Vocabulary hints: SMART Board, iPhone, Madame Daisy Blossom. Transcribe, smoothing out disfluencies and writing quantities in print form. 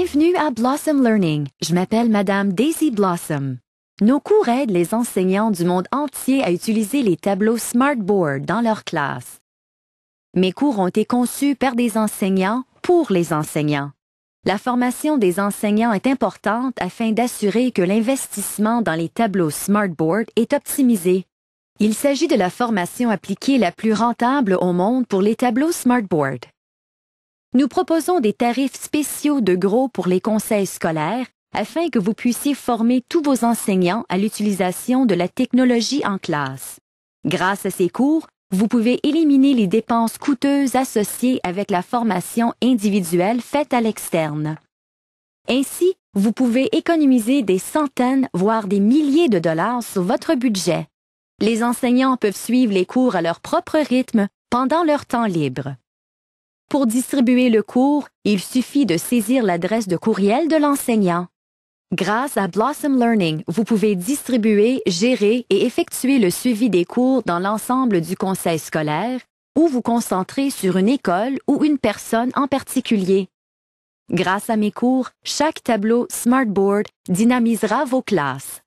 Bienvenue à Blossom Learning. Je m'appelle Madame Daisy Blossom. Nos cours aident les enseignants du monde entier à utiliser les tableaux SMART Board dans leur classe. Mes cours ont été conçus par des enseignants pour les enseignants. La formation des enseignants est importante afin d'assurer que l'investissement dans les tableaux SMART Board est optimisé. Il s'agit de la formation appliquée la plus rentable au monde pour les tableaux SMART Board. Nous proposons des tarifs spéciaux de gros pour les conseils scolaires afin que vous puissiez former tous vos enseignants à l'utilisation de la technologie en classe. Grâce à ces cours, vous pouvez éliminer les dépenses coûteuses associées avec la formation individuelle faite à l'externe. Ainsi, vous pouvez économiser des centaines, voire des milliers de dollars sur votre budget. Les enseignants peuvent suivre les cours à leur propre rythme pendant leur temps libre. Pour distribuer le cours, il suffit de saisir l'adresse de courriel de l'enseignant. Grâce à Blossom Learning, vous pouvez distribuer, gérer et effectuer le suivi des cours dans l'ensemble du conseil scolaire ou vous concentrer sur une école ou une personne en particulier. Grâce à mes cours, chaque tableau SMART Board dynamisera vos classes.